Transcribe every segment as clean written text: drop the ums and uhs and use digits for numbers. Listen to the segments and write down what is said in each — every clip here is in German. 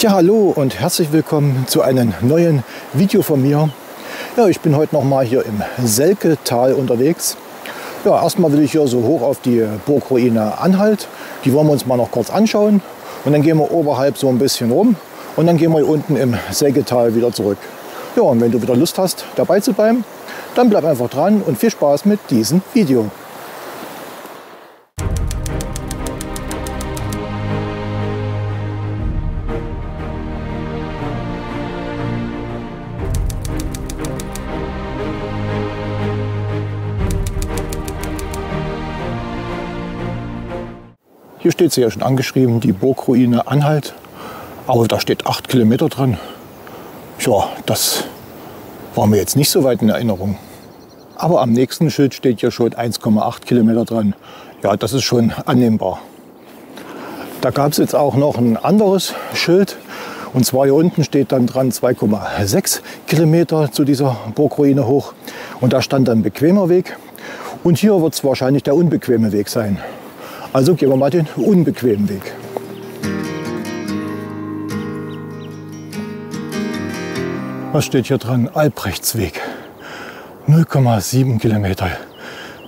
Ja, hallo und herzlich willkommen zu einem neuen Video von mir. Ja, ich bin heute nochmal hier im Selketal unterwegs. Ja, erstmal will ich hier so hoch auf die Burgruine Anhalt. Die wollen wir uns mal noch kurz anschauen. Und dann gehen wir oberhalb so ein bisschen rum. Und dann gehen wir hier unten im Selketal wieder zurück. Ja, und wenn du wieder Lust hast, dabei zu bleiben, dann bleib einfach dran und viel Spaß mit diesem Video. Hier steht sie ja schon angeschrieben, die Burgruine Anhalt. Aber da steht 8 Kilometer dran. Ja, das war mir jetzt nicht so weit in Erinnerung. Aber am nächsten Schild steht ja schon 1,8 Kilometer dran. Ja, das ist schon annehmbar. Da gab es jetzt auch noch ein anderes Schild. Und zwar hier unten steht dann dran 2,6 Kilometer zu dieser Burgruine hoch. Und da stand dann bequemer Weg. Und hier wird es wahrscheinlich der unbequeme Weg sein. Also gehen wir mal den unbequemen Weg. Was steht hier dran? Albrechtsweg. 0,7 Kilometer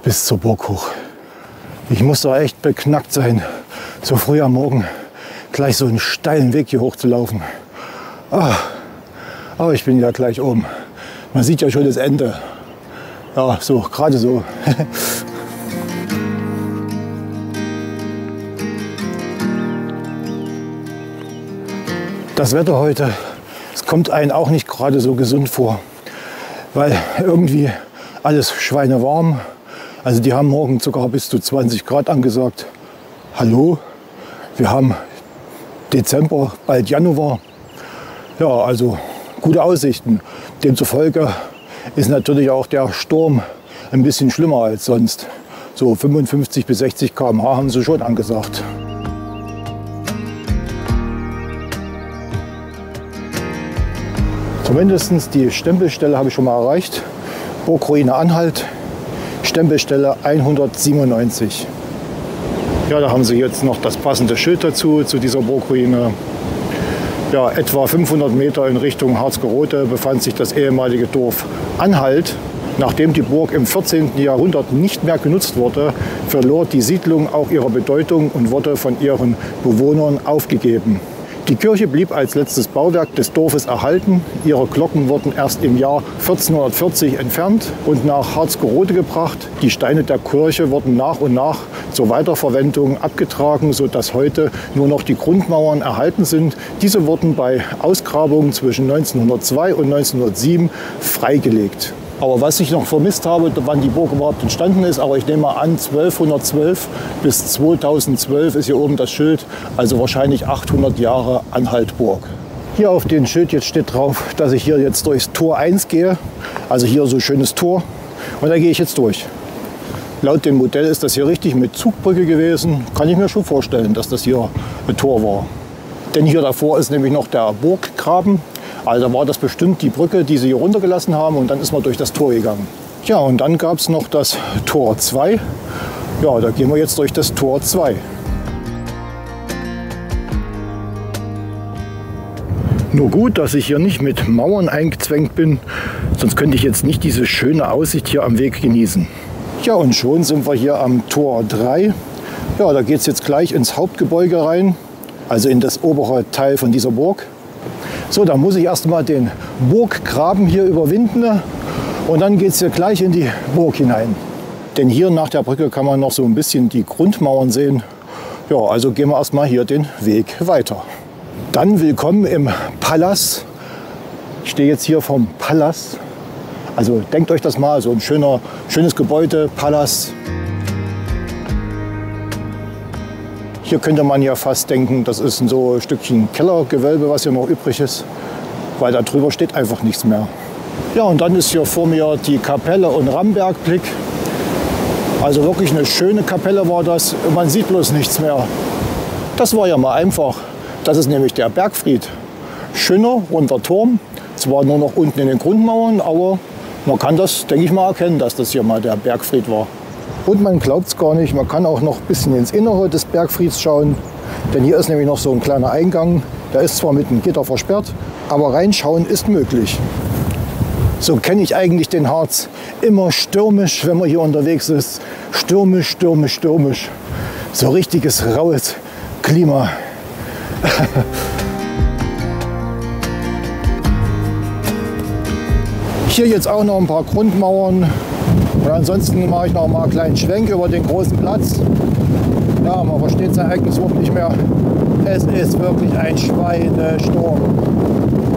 bis zur Burg hoch. Ich muss da echt beknackt sein, so früh am Morgen gleich so einen steilen Weg hier hoch zu laufen. Aber ich bin ja gleich oben. Man sieht ja schon das Ende. Ja, so, gerade so. Das Wetter heute, es kommt einem auch nicht gerade so gesund vor, weil irgendwie alles schweinewarm. Also die haben morgen sogar bis zu 20 Grad angesagt. Hallo, wir haben Dezember, bald Januar. Ja, also gute Aussichten. Demzufolge ist natürlich auch der Sturm ein bisschen schlimmer als sonst. So 55 bis 60 km/h haben sie schon angesagt. Zumindest die Stempelstelle habe ich schon mal erreicht. Burgruine Anhalt, Stempelstelle 197. Ja, da haben sie jetzt noch das passende Schild dazu, zu dieser Burgruine. Ja, etwa 500 Meter in Richtung Harzgerode befand sich das ehemalige Dorf Anhalt. Nachdem die Burg im 14. Jahrhundert nicht mehr genutzt wurde, verlor die Siedlung auch ihre Bedeutung und wurde von ihren Bewohnern aufgegeben. Die Kirche blieb als letztes Bauwerk des Dorfes erhalten. Ihre Glocken wurden erst im Jahr 1440 entfernt und nach Harzgerode gebracht. Die Steine der Kirche wurden nach und nach zur Weiterverwendung abgetragen, sodass heute nur noch die Grundmauern erhalten sind. Diese wurden bei Ausgrabungen zwischen 1902 und 1907 freigelegt. Aber was ich noch vermisst habe, wann die Burg überhaupt entstanden ist, aber ich nehme mal an, 1212 bis 2012 ist hier oben das Schild, also wahrscheinlich 800 Jahre Anhaltburg. Hier auf dem Schild jetzt steht drauf, dass ich hier jetzt durchs Tor 1 gehe, also hier so ein schönes Tor, und da gehe ich jetzt durch. Laut dem Modell ist das hier richtig mit Zugbrücke gewesen, kann ich mir schon vorstellen, dass das hier ein Tor war. Denn hier davor ist nämlich noch der Burggraben. Also war das bestimmt die Brücke, die sie hier runtergelassen haben, und dann ist man durch das Tor gegangen. Ja, und dann gab es noch das Tor 2. Ja, da gehen wir jetzt durch das Tor 2. Nur gut, dass ich hier nicht mit Mauern eingezwängt bin, sonst könnte ich jetzt nicht diese schöne Aussicht hier am Weg genießen. Ja, und schon sind wir hier am Tor 3. Ja, da geht es jetzt gleich ins Hauptgebäude rein, also in das obere Teil von dieser Burg. So, dann muss ich erstmal den Burggraben hier überwinden und dann geht es hier gleich in die Burg hinein. Denn hier nach der Brücke kann man noch so ein bisschen die Grundmauern sehen. Ja, also gehen wir erstmal hier den Weg weiter. Dann willkommen im Palast. Ich stehe jetzt hier vom Palast. Also denkt euch das mal, so ein schönes Gebäude, Palast. Hier könnte man ja fast denken, das ist so ein Stückchen Kellergewölbe, was hier noch übrig ist, weil da drüber steht einfach nichts mehr. Ja, und dann ist hier vor mir die Kapelle und Rambergblick. Also wirklich eine schöne Kapelle war das, man sieht bloß nichts mehr. Das war ja mal einfach. Das ist nämlich der Bergfried. Schöner, runder Turm, zwar nur noch unten in den Grundmauern, aber man kann das, denke ich mal, erkennen, dass das hier mal der Bergfried war. Und man glaubt es gar nicht, man kann auch noch ein bisschen ins Innere des Bergfrieds schauen, denn hier ist nämlich noch so ein kleiner Eingang. Der ist zwar mit dem Gitter versperrt, aber reinschauen ist möglich. So kenne ich eigentlich den Harz. Immer stürmisch, wenn man hier unterwegs ist. Stürmisch, stürmisch, stürmisch. So richtiges raues Klima. Hier jetzt auch noch ein paar Grundmauern. Und ansonsten mache ich noch mal einen kleinen Schwenk über den großen Platz. Ja, man versteht sein eigenes Wort nicht mehr. Es ist wirklich ein Schweinesturm.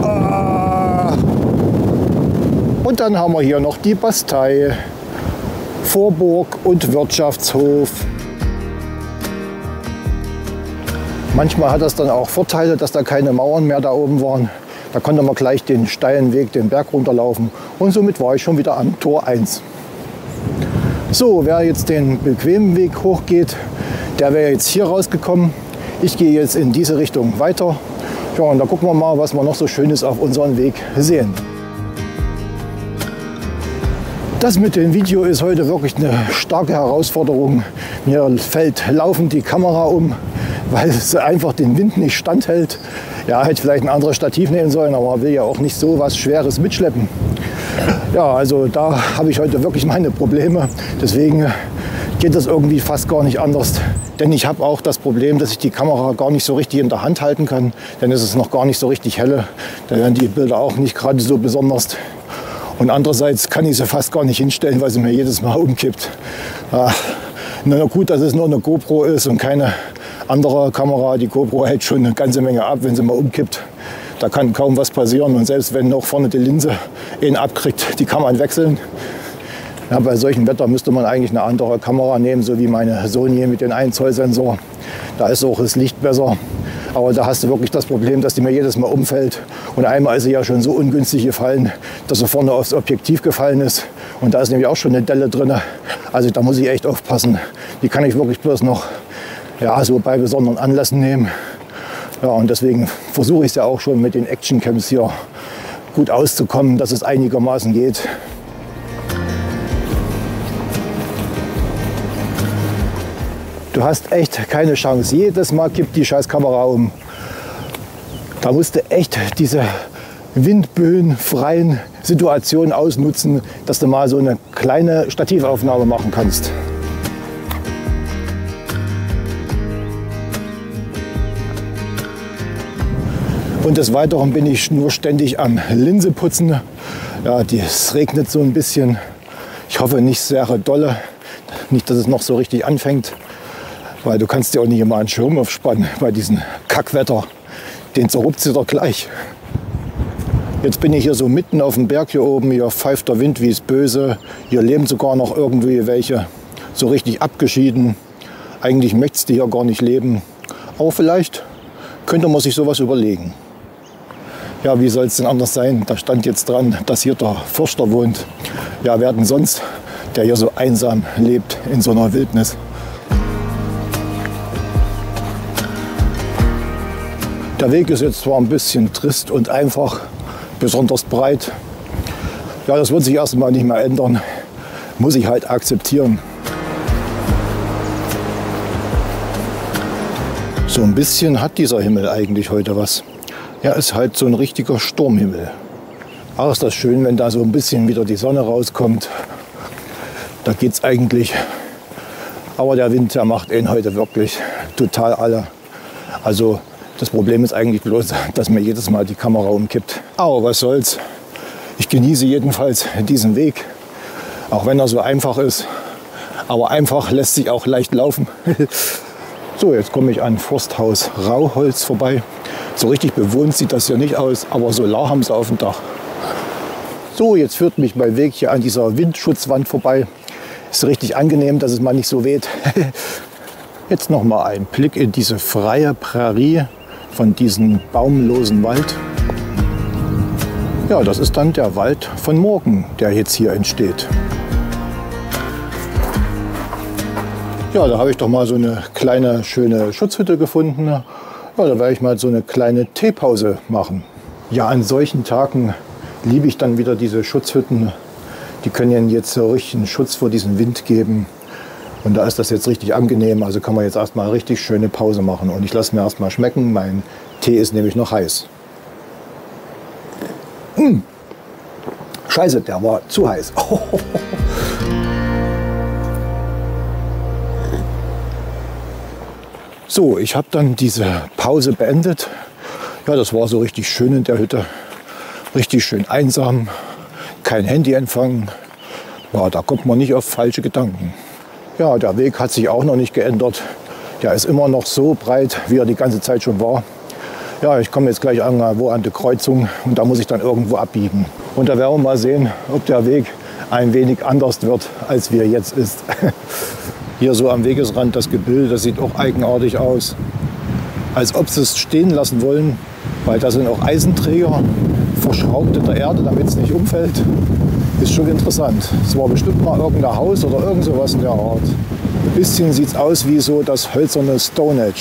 Ah. Und dann haben wir hier noch die Bastei, Vorburg und Wirtschaftshof. Manchmal hat das dann auch Vorteile, dass da keine Mauern mehr da oben waren. Da konnte man gleich den steilen Weg, den Berg runterlaufen. Und somit war ich schon wieder am Tor 1. So, wer jetzt den bequemen Weg hochgeht, der wäre jetzt hier rausgekommen. Ich gehe jetzt in diese Richtung weiter. Ja, und da gucken wir mal, was wir noch so Schönes auf unserem Weg sehen. Das mit dem Video ist heute wirklich eine starke Herausforderung. Mir fällt laufend die Kamera um, weil es einfach den Wind nicht standhält. Ja, hätte vielleicht ein anderes Stativ nehmen sollen, aber man will ja auch nicht so was Schweres mitschleppen. Ja, also da habe ich heute wirklich meine Probleme. Deswegen geht das irgendwie fast gar nicht anders. Denn ich habe auch das Problem, dass ich die Kamera gar nicht so richtig in der Hand halten kann. Denn es ist noch gar nicht so richtig helle. Da werden die Bilder auch nicht gerade so besonders. Und andererseits kann ich sie fast gar nicht hinstellen, weil sie mir jedes Mal umkippt. Na gut, dass es nur eine GoPro ist und keine andere Kamera. Die GoPro hält schon eine ganze Menge ab, wenn sie mal umkippt. Da kann kaum was passieren. Und selbst wenn noch vorne die Linse ihn abkriegt, die kann man wechseln. Ja, bei solchen Wetter müsste man eigentlich eine andere Kamera nehmen, so wie meine Sony mit dem 1 Zoll Sensor. Da ist auch das Licht besser. Aber da hast du wirklich das Problem, dass die mir jedes Mal umfällt. Und einmal ist sie ja schon so ungünstig gefallen, dass sie vorne aufs Objektiv gefallen ist. Und da ist nämlich auch schon eine Delle drin. Also da muss ich echt aufpassen. Die kann ich wirklich bloß noch ja, so bei besonderen Anlässen nehmen. Ja, und deswegen versuche ich es ja auch schon mit den Actioncams hier gut auszukommen, dass es einigermaßen geht. Du hast echt keine Chance. Jedes Mal kippt die Scheißkamera um. Da musst du echt diese windböenfreien Situationen ausnutzen, dass du mal so eine kleine Stativaufnahme machen kannst. Und des Weiteren bin ich nur ständig am Linseputzen. Ja, es regnet so ein bisschen. Ich hoffe nicht sehr dolle. Nicht, dass es noch so richtig anfängt. Weil du kannst ja auch nicht immer einen Schirm aufspannen bei diesem Kackwetter. Den zerrupft sie doch gleich. Jetzt bin ich hier so mitten auf dem Berg hier oben. Hier pfeift der Wind wie es böse. Hier leben sogar noch irgendwie welche. So richtig abgeschieden. Eigentlich möchtest du hier gar nicht leben. Aber vielleicht könnte man sich sowas überlegen. Ja, wie soll es denn anders sein? Da stand jetzt dran, dass hier der Förster wohnt. Ja, wer denn sonst, der hier so einsam lebt in so einer Wildnis. Der Weg ist jetzt zwar ein bisschen trist und einfach, besonders breit. Ja, das wird sich erstmal nicht mehr ändern. Muss ich halt akzeptieren. So ein bisschen hat dieser Himmel eigentlich heute was. Ja, ist halt so ein richtiger Sturmhimmel. Aber ist das schön, wenn da so ein bisschen wieder die Sonne rauskommt. Da geht's eigentlich. Aber der Wind, der macht ihn heute wirklich total alle. Also das Problem ist eigentlich bloß, dass mir jedes Mal die Kamera umkippt. Aber was soll's. Ich genieße jedenfalls diesen Weg, auch wenn er so einfach ist. Aber einfach lässt sich auch leicht laufen. So, jetzt komme ich an Forsthaus Rauholz vorbei. So richtig bewohnt sieht das hier nicht aus, aber Solar haben sie auf dem Dach. So, jetzt führt mich mein Weg hier an dieser Windschutzwand vorbei. Ist richtig angenehm, dass es mal nicht so weht. Jetzt noch mal ein Blick in diese freie Prärie von diesem baumlosen Wald. Ja, das ist dann der Wald von morgen, der jetzt hier entsteht. Ja, da habe ich doch mal so eine kleine, schöne Schutzhütte gefunden. Ja, da werde ich mal so eine kleine Teepause machen. Ja, an solchen Tagen liebe ich dann wieder diese Schutzhütten. Die können ihnen jetzt so richtigen Schutz vor diesem Wind geben. Und da ist das jetzt richtig angenehm, also kann man jetzt erstmal richtig schöne Pause machen. Und ich lasse mir erstmal schmecken, mein Tee ist nämlich noch heiß. Scheiße, der war zu heiß. So, ich habe dann diese Pause beendet. Ja, das war so richtig schön in der Hütte. Richtig schön einsam, kein Handyempfang. Ja, da kommt man nicht auf falsche Gedanken. Ja, der Weg hat sich auch noch nicht geändert. Der ist immer noch so breit, wie er die ganze Zeit schon war. Ja, ich komme jetzt gleich an die Kreuzung und da muss ich dann irgendwo abbiegen. Und da werden wir mal sehen, ob der Weg ein wenig anders wird, als wie er jetzt ist. Hier so am Wegesrand das Gebilde, das sieht auch eigenartig aus. Als ob sie es stehen lassen wollen, weil da sind auch Eisenträger verschraubt in der Erde, damit es nicht umfällt. Ist schon interessant. Es war bestimmt mal irgendein Haus oder irgend sowas in der Art. Ein bisschen sieht es aus wie so das hölzerne Stonehenge.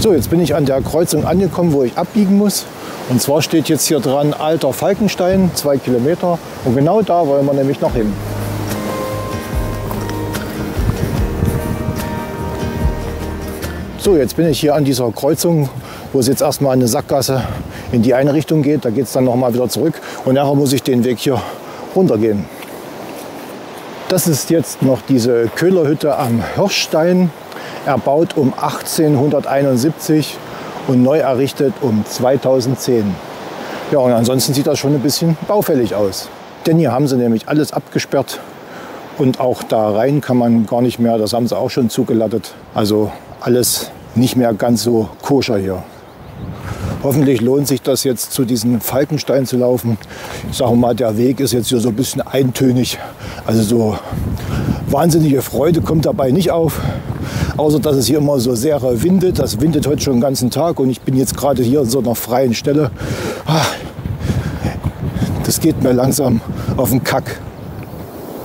So, jetzt bin ich an der Kreuzung angekommen, wo ich abbiegen muss. Und zwar steht jetzt hier dran Alter Falkenstein, 2 Kilometer. Und genau da wollen wir nämlich noch hin. So, jetzt bin ich hier an dieser Kreuzung, wo es jetzt erstmal eine Sackgasse in die eine Richtung geht. Da geht es dann nochmal wieder zurück. Und nachher muss ich den Weg hier runtergehen. Das ist jetzt noch diese Köhlerhütte am Hirschstein, erbaut um 1871 und neu errichtet um 2010. Ja, und ansonsten sieht das schon ein bisschen baufällig aus. Denn hier haben sie nämlich alles abgesperrt und auch da rein kann man gar nicht mehr, das haben sie auch schon zugelattet. Also alles nicht mehr ganz so koscher hier. Hoffentlich lohnt sich das jetzt, zu diesem Falkenstein zu laufen. Ich sage mal, der Weg ist jetzt hier so ein bisschen eintönig. Also so wahnsinnige Freude kommt dabei nicht auf. Außer, dass es hier immer so sehr windet. Das windet heute schon den ganzen Tag und ich bin jetzt gerade hier an so einer freien Stelle. Das geht mir langsam auf den Kack.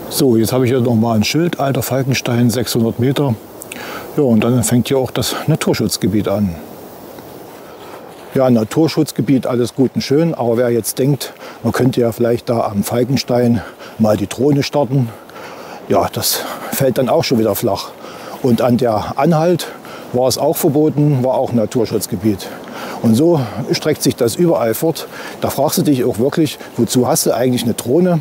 So, jetzt habe ich hier nochmal ein Schild. Alter Falkenstein, 600 Meter. Ja, und dann fängt hier auch das Naturschutzgebiet an. Ja, Naturschutzgebiet, alles gut und schön, aber wer jetzt denkt, man könnte ja vielleicht da am Falkenstein mal die Drohne starten, ja, das fällt dann auch schon wieder flach. Und an der Anhalt war es auch verboten, war auch Naturschutzgebiet. Und so streckt sich das überall fort. Da fragst du dich auch wirklich, wozu hast du eigentlich eine Drohne?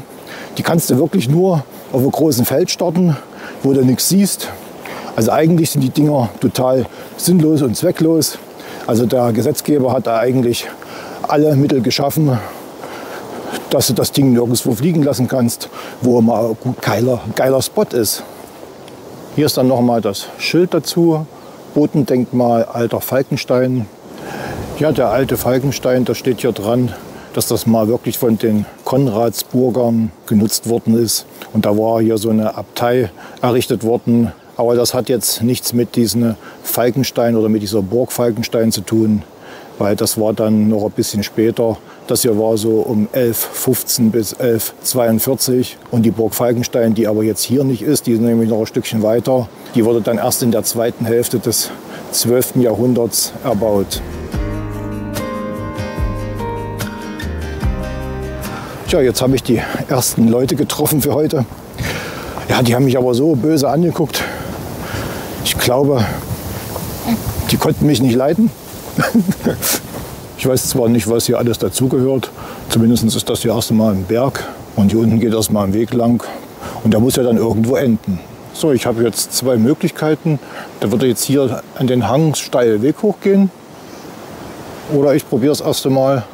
Die kannst du wirklich nur auf einem großen Feld starten, wo du nichts siehst. Also eigentlich sind die Dinger total sinnlos und zwecklos. Also der Gesetzgeber hat da eigentlich alle Mittel geschaffen, dass du das Ding nirgendwo fliegen lassen kannst, wo mal ein geiler Spot ist. Hier ist dann nochmal das Schild dazu, Botendenkmal Alter Falkenstein. Ja, der alte Falkenstein, da steht hier dran, dass das mal wirklich von den Konradsburgern genutzt worden ist. Und da war hier so eine Abtei errichtet worden. Aber das hat jetzt nichts mit diesem Falkenstein oder mit dieser Burg Falkenstein zu tun, weil das war dann noch ein bisschen später. Das hier war so um 1115 bis 1142 und die Burg Falkenstein, die aber jetzt hier nicht ist, die ist nämlich noch ein Stückchen weiter, die wurde dann erst in der zweiten Hälfte des 12. Jahrhunderts erbaut. Tja, jetzt habe ich die ersten Leute getroffen für heute. Ja, die haben mich aber so böse angeguckt. Ich glaube, die konnten mich nicht leiden. Ich weiß zwar nicht, was hier alles dazugehört. Zumindest ist das hier erst mal ein Berg. Und hier unten geht erst mal ein Weg lang. Und der muss ja dann irgendwo enden. So, ich habe jetzt 2 Möglichkeiten. Da würde jetzt hier an den Hang steil Weg hochgehen. Oder ich probiere es erst mal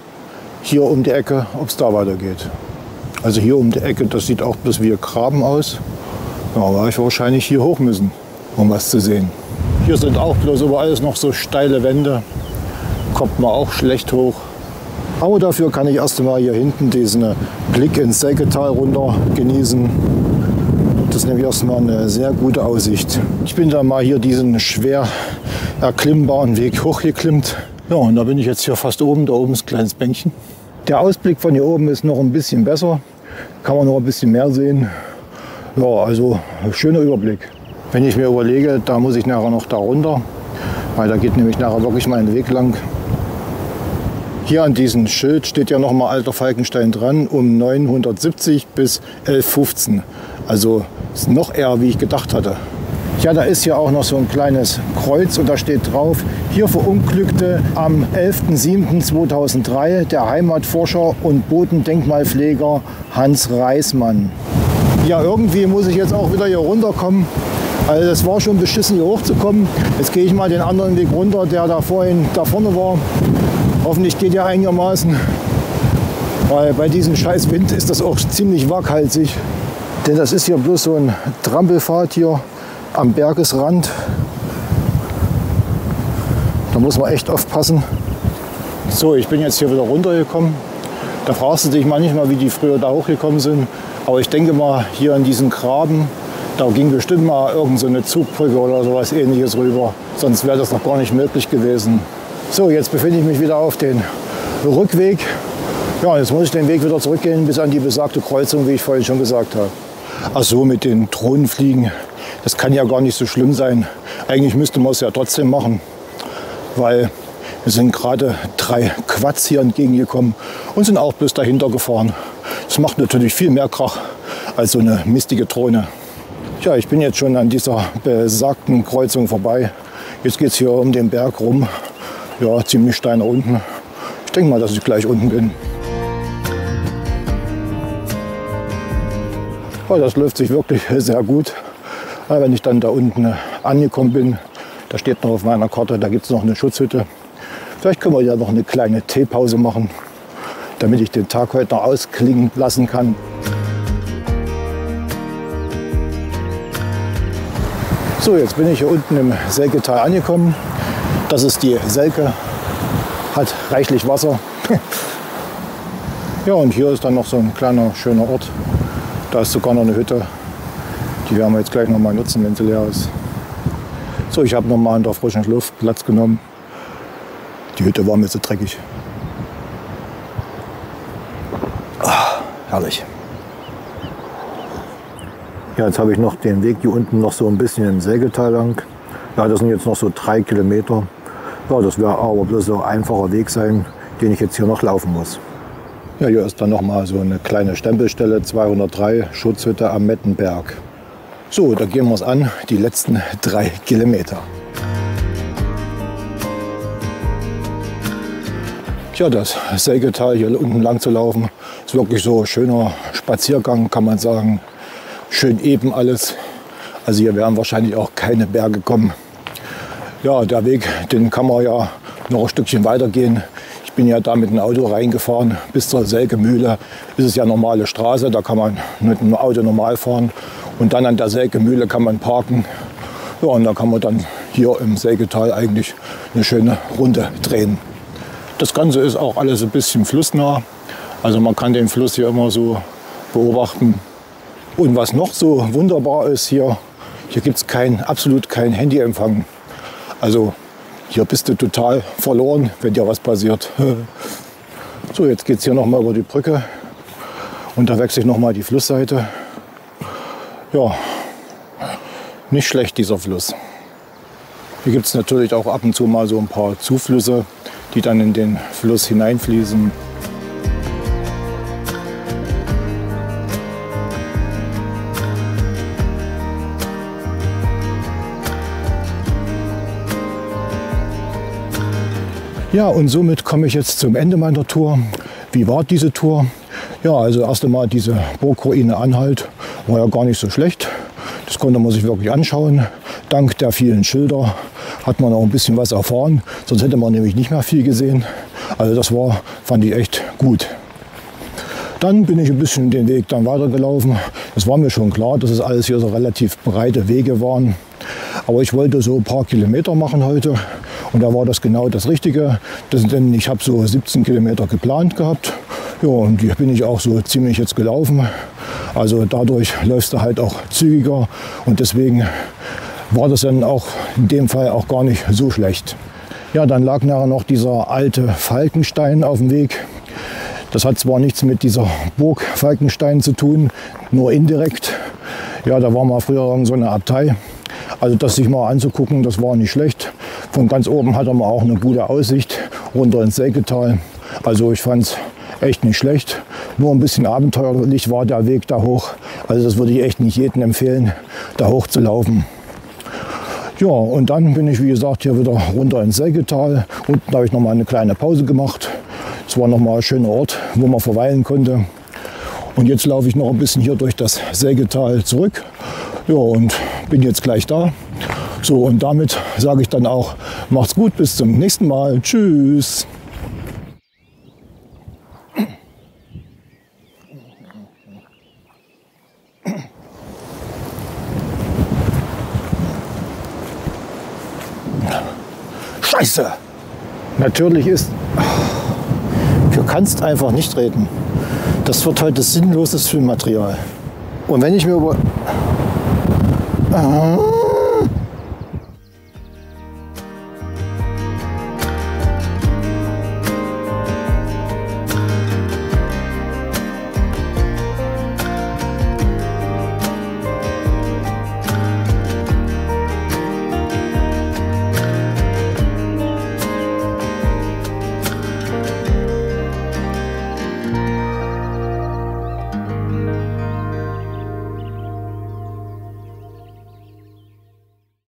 hier um die Ecke, ob es da weitergeht. Also hier um die Ecke, das sieht auch bloß wie ein Graben aus. Ja, aber ich wahrscheinlich hier hoch müssen, um was zu sehen. Hier sind auch bloß überall noch so steile Wände. Kommt man auch schlecht hoch. Aber dafür kann ich erst einmal hier hinten diesen Blick ins Selketal runter genießen. Das ist nämlich erstmal eine sehr gute Aussicht. Ich bin da mal hier diesen schwer erklimmbaren Weg hochgeklimmt. Ja, und da bin ich jetzt hier fast oben. Da oben ist ein kleines Bänkchen. Der Ausblick von hier oben ist noch ein bisschen besser. Kann man noch ein bisschen mehr sehen. Ja, also schöner Überblick. Wenn ich mir überlege, da muss ich nachher noch da runter, weil da geht nämlich nachher wirklich mein Weg lang. Hier an diesem Schild steht ja nochmal Alter Falkenstein dran, um 970 bis 1115. Also ist noch eher, wie ich gedacht hatte. Ja, da ist ja auch noch so ein kleines Kreuz und da steht drauf, Hier verunglückte am 11.07.2003 der Heimatforscher und Bodendenkmalpfleger Hans Reismann. Ja, irgendwie muss ich jetzt auch wieder hier runterkommen. Also das war schon beschissen, hier hochzukommen. Jetzt gehe ich mal den anderen Weg runter, der da vorhin da vorne war. Hoffentlich geht der einigermaßen. Weil bei diesem scheiß Wind ist das auch ziemlich waghalsig. Denn das ist hier bloß so ein Trampelpfad hier am Bergesrand. Da muss man echt aufpassen. So, ich bin jetzt hier wieder runtergekommen. Da fragst du dich manchmal, wie die früher da hochgekommen sind. Aber ich denke mal, hier in diesen Graben, da ging bestimmt mal irgend so eine Zugbrücke oder sowas Ähnliches rüber. Sonst wäre das noch gar nicht möglich gewesen. So, jetzt befinde ich mich wieder auf dem Rückweg. Ja, jetzt muss ich den Weg wieder zurückgehen bis an die besagte Kreuzung, wie ich vorhin schon gesagt habe. Ach so, mit den Drohnenfliegen, das kann ja gar nicht so schlimm sein. Eigentlich müsste man es ja trotzdem machen, weil wir sind gerade 3 Quads hier entgegengekommen und sind auch bloß dahinter gefahren. Das macht natürlich viel mehr Krach als so eine mistige Drohne. Tja, ich bin jetzt schon an dieser besagten Kreuzung vorbei. Jetzt geht es hier um den Berg rum. Ja, ziemlich steil nach unten. Ich denke mal, dass ich gleich unten bin. Oh, das läuft sich wirklich sehr gut. Aber wenn ich dann da unten angekommen bin, da steht noch auf meiner Karte, da gibt es noch eine Schutzhütte. Vielleicht können wir ja noch eine kleine Teepause machen, damit ich den Tag heute noch ausklingen lassen kann. So, jetzt bin ich hier unten im Selketal angekommen. Das ist die Selke, hat reichlich Wasser. Ja, und hier ist dann noch so ein kleiner, schöner Ort. Da ist sogar noch eine Hütte, die werden wir jetzt gleich noch mal nutzen, wenn sie leer ist. So, ich habe noch mal in der frischen Luft Platz genommen. Die Hütte war mir so dreckig. Ah, herrlich. Ja, jetzt habe ich noch den Weg hier unten noch so ein bisschen im Selketal lang. Ja, das sind jetzt noch so 3 Kilometer. Ja, das wäre aber bloß so ein einfacher Weg sein, den ich jetzt hier noch laufen muss. Ja, hier ist dann nochmal so eine kleine Stempelstelle, 203, Schutzhütte am Mettenberg. So, da gehen wir es an, die letzten 3 Kilometer. Tja, das Selketal hier unten lang zu laufen, ist wirklich so ein schöner Spaziergang, kann man sagen. Schön eben alles. Also hier werden wahrscheinlich auch keine Berge kommen. Ja, der Weg, den kann man ja noch ein Stückchen weitergehen. Ich bin ja da mit dem Auto reingefahren bis zur Selkemühle. Das ist ja normale Straße, da kann man mit dem Auto normal fahren. Und dann an der Selkemühle kann man parken. Ja, und da kann man dann hier im Selketal eigentlich eine schöne Runde drehen. Das Ganze ist auch alles ein bisschen flussnah. Also man kann den Fluss hier immer so beobachten. Und was noch so wunderbar ist hier, hier gibt es absolut kein Handyempfang. Also hier bist du total verloren, wenn dir was passiert. So, jetzt geht es hier nochmal über die Brücke und da wechsle ich nochmal die Flussseite. Ja, nicht schlecht dieser Fluss. Hier gibt es natürlich auch ab und zu mal so ein paar Zuflüsse, die dann in den Fluss hineinfließen. Ja, und somit komme ich jetzt zum Ende meiner Tour. Wie war diese Tour? Ja, also erst einmal diese Burgruine Anhalt war ja gar nicht so schlecht. Das konnte man sich wirklich anschauen. Dank der vielen Schilder hat man auch ein bisschen was erfahren. Sonst hätte man nämlich nicht mehr viel gesehen. Also das war, fand ich echt gut. Dann bin ich ein bisschen den Weg dann weitergelaufen. Es war mir schon klar, dass es alles hier so relativ breite Wege waren. Aber ich wollte so ein paar Kilometer machen heute. Und da war das genau das Richtige, denn ich habe so 17 Kilometer geplant gehabt. Ja, und die bin ich auch so ziemlich jetzt gelaufen. Also dadurch läufst du halt auch zügiger und deswegen war das dann auch in dem Fall auch gar nicht so schlecht. Ja, dann lag nachher noch dieser alte Falkenstein auf dem Weg. Das hat zwar nichts mit dieser Burg Falkenstein zu tun, nur indirekt. Ja, da war mal früher so eine Abtei. Also das sich mal anzugucken, das war nicht schlecht. Von ganz oben hatte man auch eine gute Aussicht runter ins Selketal. Also ich fand es echt nicht schlecht. Nur ein bisschen abenteuerlich war der Weg da hoch. Also das würde ich echt nicht jedem empfehlen, da hoch zu laufen. Ja, und dann bin ich, wie gesagt, hier wieder runter ins Selketal. Unten habe ich noch mal eine kleine Pause gemacht. Es war noch mal ein schöner Ort, wo man verweilen konnte. Und jetzt laufe ich noch ein bisschen hier durch das Selketal zurück. Ja, und bin jetzt gleich da. So, und damit sage ich dann auch, macht's gut, bis zum nächsten Mal. Tschüss! Scheiße! Natürlich ist... Du kannst einfach nicht reden. Das wird heute sinnloses Filmmaterial. Und wenn ich mir über...